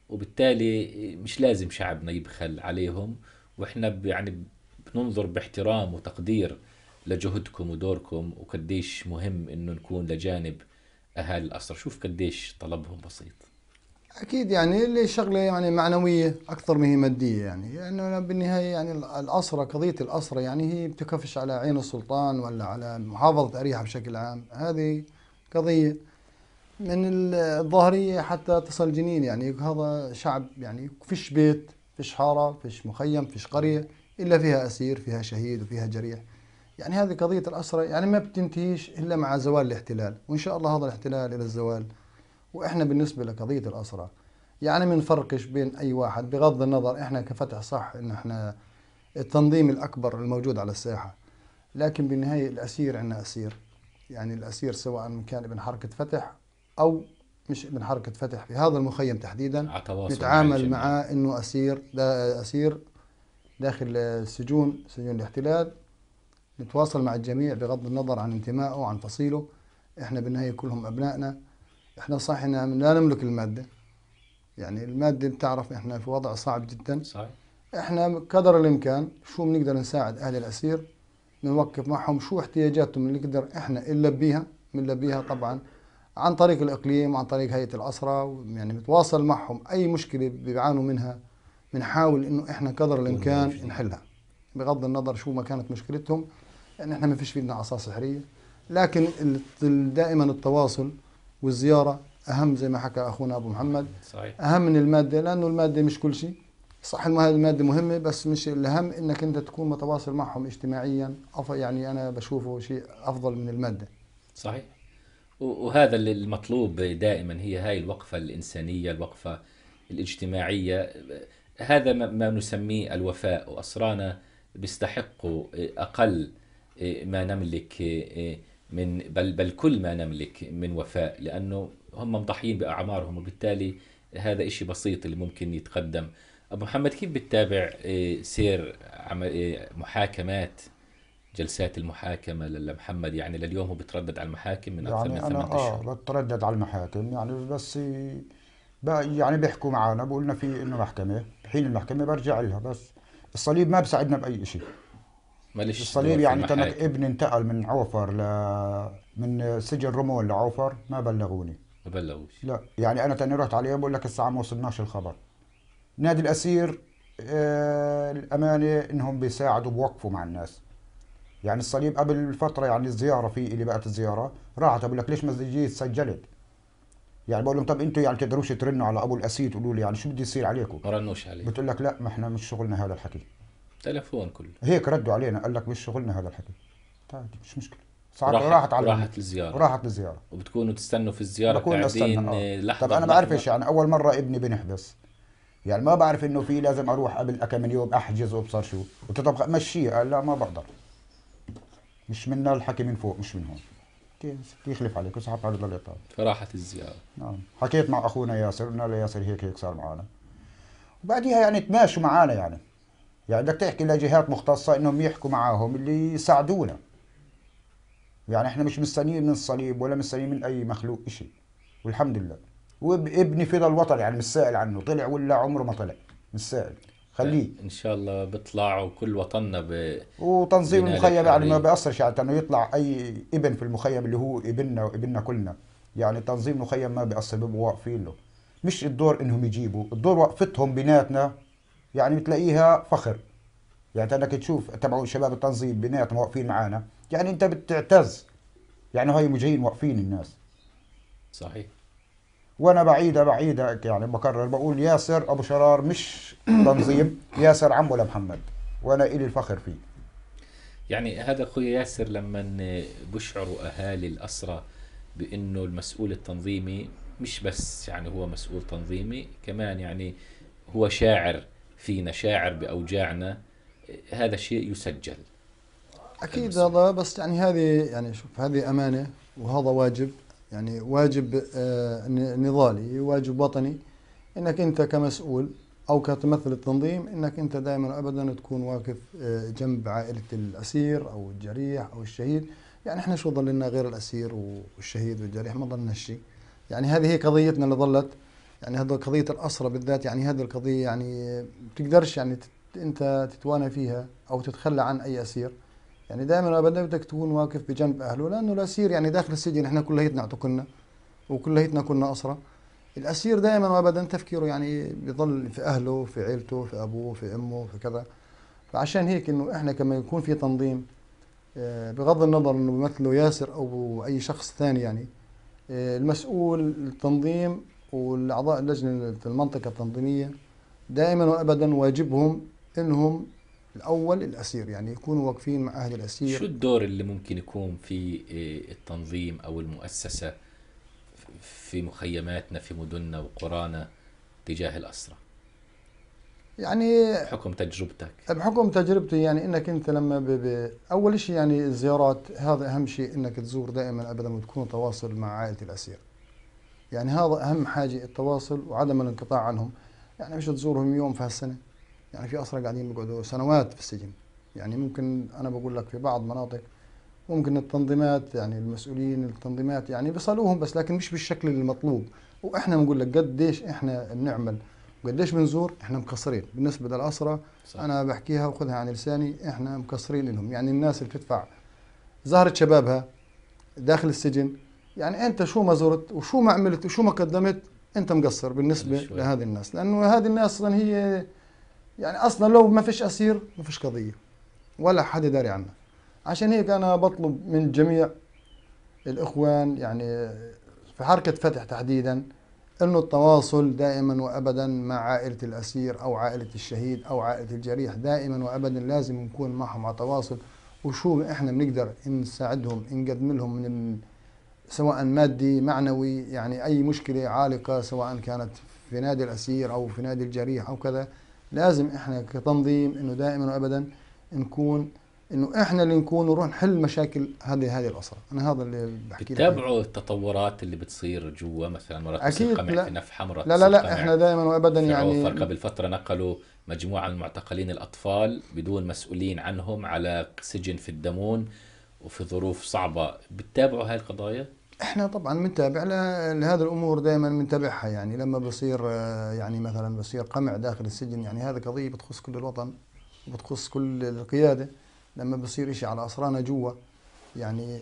وبالتالي مش لازم شعبنا يبخل عليهم، واحنا يعني بننظر باحترام وتقدير لجهدكم ودوركم، وقديش مهم انه نكون لجانب اهالي الاسرى. شوف قديش طلبهم بسيط. اكيد يعني اللي شغله يعني معنويه اكثر ما هي ماديه، يعني انه يعني بالنهايه يعني الاسره قضيه الاسره يعني هي بتكفش على عين السلطان ولا على محافظه اريحا بشكل عام، هذه قضيه من الظاهريه حتى تصل جنين، يعني هذا شعب يعني فيش بيت فيش حاره فيش مخيم فيش قريه الا فيها اسير فيها شهيد وفيها جريح، يعني هذه قضيه الاسره يعني ما بتنتهيش الا مع زوال الاحتلال، وان شاء الله هذا الاحتلال الى الزوال. واحنا بالنسبه لقضيه الاسرى يعني ما نفرقش بين اي واحد، بغض النظر احنا كفتح صح ان احنا التنظيم الاكبر الموجود على الساحه، لكن بالنهايه الاسير عندنا اسير، يعني الاسير سواء كان ابن حركه فتح او مش ابن حركه فتح، في هذا المخيم تحديدا نتعامل معاه انه اسير، ده اسير داخل السجون سجون الاحتلال، نتواصل مع الجميع بغض النظر عن انتمائه عن فصيله، احنا بالنهايه كلهم ابنائنا. احنا صح ان لا نملك الماده، يعني الماده بتعرف احنا في وضع صعب جدا، صحيح، احنا قدر الامكان شو بنقدر نساعد اهل الاسير، نوقف معهم شو احتياجاتهم اللي نقدر احنا نلبيها، بنلبيها طبعا عن طريق الاقليم عن طريق هيئه الاسره، يعني نتواصل معهم اي مشكله بيعانوا منها بنحاول انه احنا قدر الامكان نحلها. بغض النظر شو ما كانت مشكلتهم، يعني احنا ما فيش في لنا عصا سحريه، لكن دائما التواصل والزياره اهم زي ما حكى اخونا ابو محمد صحيح. اهم من الماده، لانه الماده مش كل شيء، صح الماده مهمه بس مش الاهم، انك انت تكون متواصل معهم اجتماعيا، يعني انا بشوفه شيء افضل من الماده. صحيح، وهذا اللي المطلوب دائما، هي هاي الوقفه الانسانيه، الوقفه الاجتماعيه، هذا ما نسميه الوفاء، واسرانا بيستحقوا اقل ما نملك من بل كل ما نملك من وفاء، لانه هم مضحيين باعمارهم، وبالتالي هذا إشي بسيط اللي ممكن يتقدم. ابو محمد، كيف بتتابع سير محاكمات، جلسات المحاكمه لمحمد؟ يعني لليوم هو بتردد على المحاكم من اكثر من 8 اشهر. بتردد على المحاكم يعني، بس يعني بيحكوا معنا، بقولنا في انه محكمه، حين المحكمه برجع لها، بس الصليب ما بساعدنا باي شيء. ماليش الصليب يعني، كانك ابن انتقل من عوفر من سجن ريمون لعوفر، ما بلغوني، ما بلغوش، لا يعني انا تاني رحت عليهم، بقول لك الساعه ما وصلناش الخبر. نادي الاسير الامانه انهم بيساعدوا، بوقفوا مع الناس. يعني الصليب قبل الفتره، يعني الزياره في اللي بقت الزياره راحت، بقول لك ليش ما جيت سجلت؟ يعني بقول لهم طب انتوا يعني تقدروش ترنوا على ابو الاسير تقولوا لي يعني شو بدي يصير عليكم؟ ما رنوش عليه، بتقول لك لا ما احنا مش شغلنا هذا الحكي. تلفون كله هيك ردوا علينا، قال لك مش شغلنا هذا الحكي. طيب مش مشكله، ساعات راحت على راحت الزياره، وبتكونوا تستنوا في الزياره قاعدين لحظه. طب انا ما بعرفش، يعني اول مره ابني بنحبس، يعني ما بعرف انه في لازم اروح قبل كم يوم احجز وابصر شو، وتطبق مشي، قال لا ما بقدر، مش منا الحكي من فوق مش من هون، يخلف عليك وسحب على الاطار. فراحت الزياره. نعم، حكيت مع اخونا ياسر، قلنا له ياسر هيك هيك صار معنا، وبعديها يعني تماشوا معنا، يعني بدك تحكي لجهات مختصه انهم يحكوا معاهم اللي يساعدونا، يعني احنا مش مستنيين من الصليب ولا مستنيين من اي مخلوق شيء، والحمد لله. وابني فضل وطن، يعني مش سائل عنه، طلع ولا عمره ما طلع، مش سائل، خليه ان شاء الله بيطلع، وكل وطننا وتنظيم المخيم يعني ما بيأثرش، يعني انه يطلع اي ابن في المخيم اللي هو ابننا وابننا كلنا، يعني تنظيم المخيم ما بيأثر، بيبقوا واقفين له، مش الدور انهم يجيبوا، الدور وقفتهم بيناتنا، يعني بتلاقيها فخر، يعني انك تشوف تبعوا شباب التنظيم بيناتهم واقفين معانا، يعني انت بتعتز، يعني هاي مجاهدين واقفين الناس. صحيح. وانا بعيده يعني بكرر، بقول ياسر ابو شرار مش تنظيم، ياسر عمه لمحمد، وانا الي الفخر فيه. يعني هذا اخوي ياسر لما بشعروا اهالي الاسرى بانه المسؤول التنظيمي مش بس يعني هو مسؤول تنظيمي، كمان يعني هو شاعر فينا، شاعر باوجاعنا، هذا الشيء يسجل. اكيد هذا، بس يعني هذه يعني شوف، هذه امانه وهذا واجب، يعني واجب نضالي، واجب وطني، انك انت كمسؤول او كتمثل التنظيم انك انت دائما ابدا تكون واقف جنب عائله الاسير او الجريح او الشهيد. يعني احنا شو ظل لنا غير الاسير والشهيد والجريح؟ ما ظل لنا شيء. يعني هذه هي قضيتنا اللي ظلت، يعني هذا قضيه الاسرى بالذات، يعني هذه القضيه يعني ما بتقدرش يعني انت تتوانى فيها او تتخلى عن اي اسير، يعني دائما ابدا بدك تكون واقف بجنب اهله، لانه الاسير يعني داخل السجن احنا كليتنا اعتقلنا وكليتنا كنا اسرى. الاسير دائما ابدا تفكيره يعني بيضل في اهله، في عيلته، في ابوه، في امه، في كذا. فعشان هيك انه احنا كما يكون في تنظيم بغض النظر انه بمثله ياسر او اي شخص ثاني، يعني المسؤول التنظيم والاعضاء اللجنه المنطقه التنظيميه دائما وابدا واجبهم انهم الأول الأسير، يعني يكونوا واقفين مع أهل الأسير. شو الدور اللي ممكن يكون في التنظيم أو المؤسسة في مخيماتنا، في مدننا وقرانا تجاه الأسرى؟ يعني بحكم تجربتك. بحكم تجربتي يعني إنك أنت لما أول شيء يعني الزيارات، هذا أهم شيء، إنك تزور دائما أبدا وتكون تواصل مع عائلة الأسير، يعني هذا أهم حاجة، التواصل وعدم الانقطاع عنهم. يعني مش تزورهم يوم في هالسنة، يعني في أسرى قاعدين بيقعدوا سنوات في السجن، يعني ممكن أنا بقول لك في بعض مناطق ممكن التنظيمات يعني المسؤولين التنظيمات يعني بيصلوهم، بس لكن مش بالشكل المطلوب. وإحنا بنقول لك قديش إحنا بنعمل وقديش بنزور، إحنا مقصرين بالنسبة للأسرى. أنا بحكيها وخذها عن لساني، إحنا مقصرين لهم. يعني الناس اللي بتدفع زهرة شبابها داخل السجن، يعني أنت شو ما زرت وشو ما عملت وشو ما قدمت، أنت مقصر بالنسبة لهذه الناس، لأنه هذه الناس أصلا هي يعني اصلا لو ما فيش اسير ما فيش قضيه، ولا حد داري عنه. عشان هيك أنا بطلب من جميع الإخوان يعني في حركة فتح تحديدا أنه التواصل دائما وأبدا مع عائلة الأسير أو عائلة الشهيد أو عائلة الجريح، دائما وأبدا لازم نكون معهم على تواصل، وشو إحنا بنقدر نساعدهم نقدم لهم من سواء مادي معنوي، يعني أي مشكلة عالقة سواء كانت في نادي الأسير أو في نادي الجريح أو كذا، لازم إحنا كتنظيم أنه دائما وأبدا نكون انه احنا اللي نكون نروح نحل مشاكل هذه الاسره. انا هذا اللي بحكي لك. بتتابعوا التطورات اللي بتصير جوا، مثلا مرات تصير قمع في نفحه، مرات لا لا لا احنا دائما وابدا يعني. قبل فتره نقلوا مجموعه من المعتقلين الاطفال بدون مسؤولين عنهم على سجن في الدمون وفي ظروف صعبه، بتتابعوا هاي القضايا؟ احنا طبعا بنتابع لهذه الامور، دائما بنتابعها يعني لما بصير يعني مثلا بصير قمع داخل السجن، يعني هذه قضيه بتخص كل الوطن وبتخص كل القياده. لما بصير إشي على أسرانا جوا يعني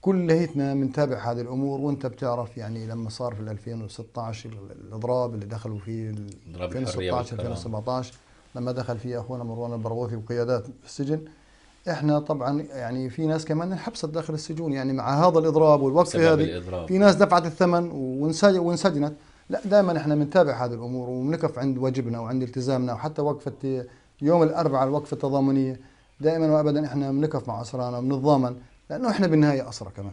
كليتنا بنتابع هذه الأمور، وأنت بتعرف يعني لما صار في 2016 الإضراب اللي دخلوا فيه 2016 2017 لما دخل فيه أخونا مروان البرغوثي وقيادات السجن، إحنا طبعا يعني في ناس كمان انحبست داخل السجون يعني مع هذا الإضراب والوقفة هذه، في ناس دفعت الثمن وانسجنت. لا دائما إحنا بنتابع هذه الأمور وبنقف عند واجبنا وعند التزامنا، وحتى وقفة يوم الأربعاء الوقفة التضامنية دائما وابدا احنا بنقف مع اسرانا وبنتضامن، لانه احنا بالنهايه اسرى كمان.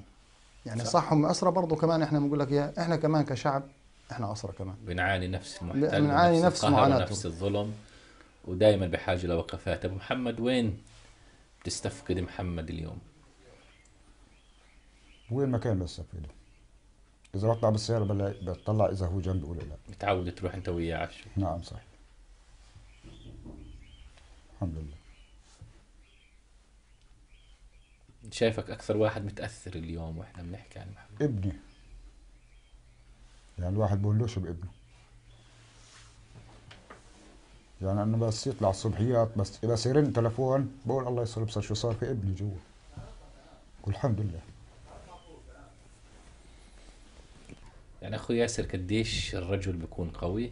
يعني صح هم اسرى برضه كمان، احنا بنقول لك اياها احنا كمان كشعب احنا اسرى كمان، بنعاني نفس المحتل بنعاني نفس معاناتهم ونفس الظلم، ودائما بحاجه لوقفات. ابو محمد وين بتستفقد محمد اليوم؟ وين ما كان بستفقده، اذا بطلع بالسياره بطلع اذا هو جنبي ولا لا. متعود تروح انت وياه على الشغل؟ نعم صحيح الحمد لله. شايفك أكثر واحد متأثر اليوم وإحنا بنحكي عن محمد؟ ابني، يعني الواحد بقولوش بابنه، يعني أنا بس يطلع الصبحيات بس يرن تلفون بقول الله يستر ابصر شو صار في ابني جوا، والحمد لله. يعني أخوي ياسر، قديش الرجل بيكون قوي،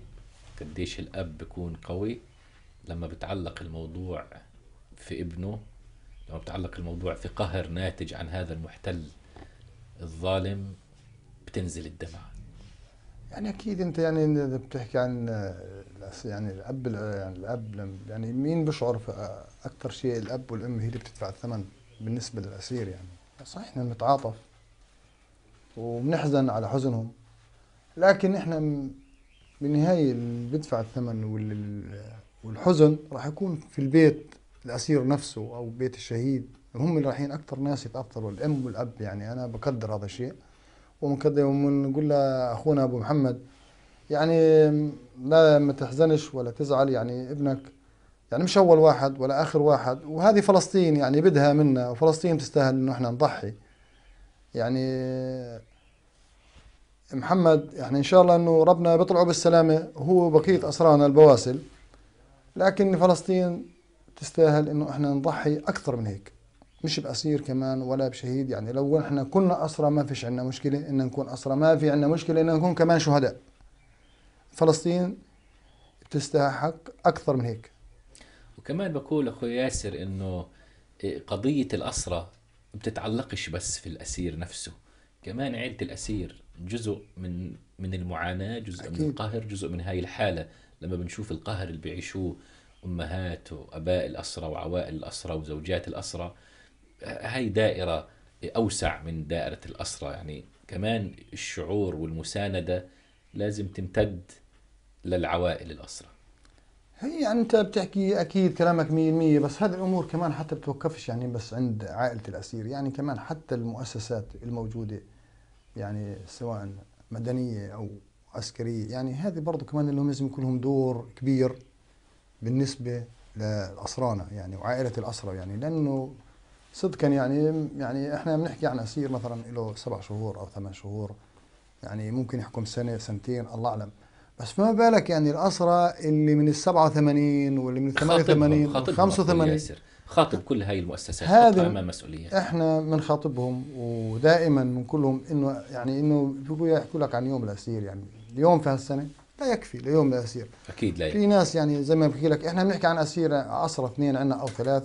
قديش الأب بيكون قوي لما بتعلق الموضوع في ابنه، لما بتعلق الموضوع في قهر ناتج عن هذا المحتل الظالم بتنزل الدمعة. يعني اكيد انت يعني بتحكي عن يعني الاب يعني مين بيشعر في اكثر شيء؟ الاب والام هي اللي بتدفع الثمن بالنسبه للاسير. يعني صحيح احنا بنتعاطف وبنحزن على حزنهم، لكن احنا بالنهايه اللي بدفع الثمن والحزن راح يكون في البيت الأسير نفسه أو بيت الشهيد، هم اللي رايحين أكثر ناس يتأثروا، الأم والأب. يعني أنا بقدر هذا الشيء ومقدر، ونقول لأخونا أبو محمد يعني لا ما تحزنش ولا تزعل، يعني ابنك يعني مش أول واحد ولا آخر واحد، وهذه فلسطين يعني بدها منا، وفلسطين بتستاهل إنه إحنا نضحي. يعني محمد يعني إن شاء الله إنه ربنا بيطلعوا بالسلامة هو بقية أسرانا البواسل، لكن فلسطين تستاهل انه احنا نضحي اكثر من هيك، مش باسير كمان ولا بشهيد. يعني لو احنا كنا اسرى ما فيش عندنا مشكله ان نكون اسرى، ما في عندنا مشكله ان نكون كمان شهداء. فلسطين بتستحق اكثر من هيك. وكمان بقول اخوي ياسر انه قضيه الاسرى بتتعلقش بس في الاسير نفسه، كمان عيله الاسير جزء من المعاناه، جزء أكيد. من القهر، جزء من هاي الحاله. لما بنشوف القهر اللي بيعيشوه امهات واباء الاسرى وعوائل الاسرى وزوجات الاسرى، هاي دائره اوسع من دائره الاسرى. يعني كمان الشعور والمسانده لازم تمتد للعوائل الاسرى. هي يعني انت بتحكي اكيد كلامك 100%، بس هذه الامور كمان حتى بتوقفش يعني بس عند عائله الاسير، يعني كمان حتى المؤسسات الموجوده يعني سواء مدنيه او عسكريه، يعني هذه برضه كمان اللي هم لازم يكون لهم دور كبير بالنسبة للأسرانا يعني وعائلة الأسرى. يعني لأنه صدقا يعني إحنا بنحكي عن أسير مثلا له 7 شهور أو 8 شهور، يعني ممكن يحكم سنة سنتين الله أعلم، بس ما بالك يعني الأسرى اللي من 87 واللي من 88 85 خاطب كل هاي المؤسسات أمام مسؤوليات. إحنا بنخاطبهم ودائما بنقول لهم إنه يعني إنه بيحكوا لك عن يوم الأسير، يعني اليوم في هالسنة لا يكفي ليوم الاسير، اكيد لا يكفي. في ناس يعني زي ما بحكي لك احنا بنحكي عن اسير اسرى 2 عندنا او 3،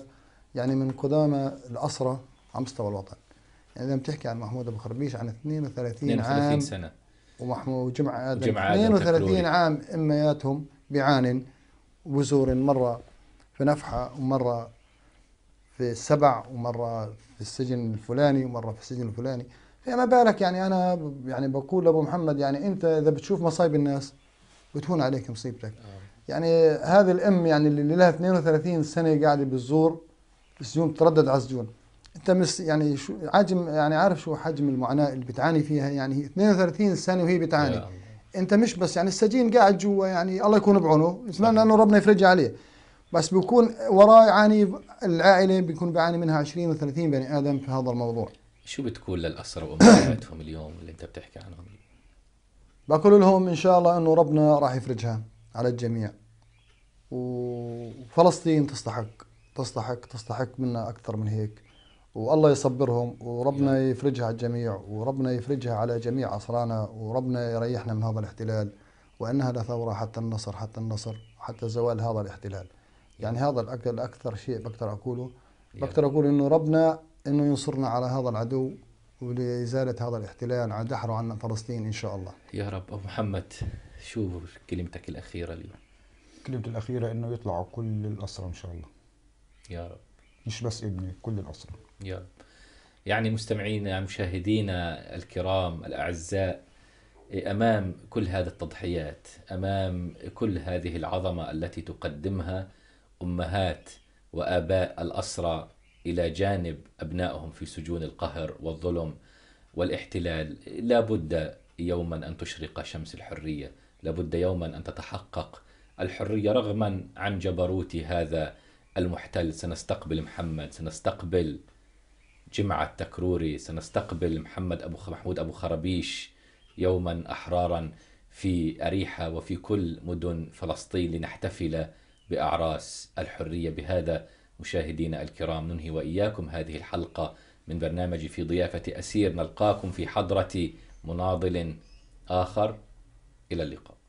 يعني من قدامى الأسرة على مستوى الوطن. يعني إذا بتحكي عن محمود أبو خربيش عن 32 عام سنة، ومحمود جمعة آدم 32 عام، إمياتهم بعان وزور، مرة في نفحة ومرة في السبع ومرة في السجن الفلاني ومرة في السجن الفلاني، فما بالك يعني. أنا يعني بقول لأبو محمد يعني أنت إذا بتشوف مصايب الناس بتهون عليك مصيبتك. يعني هذه الأم يعني اللي لها 32 سنة قاعدة بالزور السجون، تردد على السجون. أنت يعني شو عجم، يعني عارف شو حجم المعاناة اللي بتعاني فيها؟ يعني 32 سنة وهي بتعاني. أنت مش بس يعني السجين قاعد جوا، يعني الله يكون بعونه، نتمنى أنه ربنا يفرجها عليه، بس بيكون وراه يعاني العائلة، بيكون بيعاني منها 20 و30 بني آدم في هذا الموضوع. شو بتقول للأسرة وأمهاتهم اليوم اللي أنت بتحكي عنهم؟ بقول لهم إن شاء الله أنه ربنا راح يفرجها على الجميع، وفلسطين تستحق منا أكثر من هيك، والله يصبرهم وربنا يفرجها على الجميع، وربنا يفرجها على جميع أسرانا، وربنا يريحنا من هذا الاحتلال، وأنها لثورة حتى النصر، حتى النصر، حتى زوال هذا الاحتلال. يعني هذا الأكثر شيء بقدر أقوله. بقدر أقول إنه ربنا إنه ينصرنا على هذا العدو ولإزالة هذا الاحتلال عن دحره عنا فلسطين إن شاء الله. يا رب. أبو محمد، شو كلمتك الأخيرة اليوم؟ كلمتي الأخيرة إنه يطلعوا كل الأسرة إن شاء الله. يا رب. مش بس ابني، كل الأسرة. يا رب. يعني مستمعينا مشاهدينا الكرام الأعزاء، أمام كل هذه التضحيات، أمام كل هذه العظمة التي تقدمها أمهات وآباء الأسرى إلى جانب أبنائهم في سجون القهر والظلم والاحتلال، لابد يوما أن تشرق شمس الحرية، لابد يوما أن تتحقق الحرية رغما عن جبروت هذا المحتل. سنستقبل محمد، سنستقبل جمعة التكروري، سنستقبل محمود أبو خربيش يوما أحرارا في أريحا وفي كل مدن فلسطين لنحتفل بأعراس الحرية. بهذا مشاهدينا الكرام ننهي وإياكم هذه الحلقة من برنامج في ضيافة أسير. نلقاكم في حضرة مناضل آخر. إلى اللقاء.